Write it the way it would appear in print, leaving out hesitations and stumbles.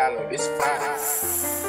Lalo, it's fine.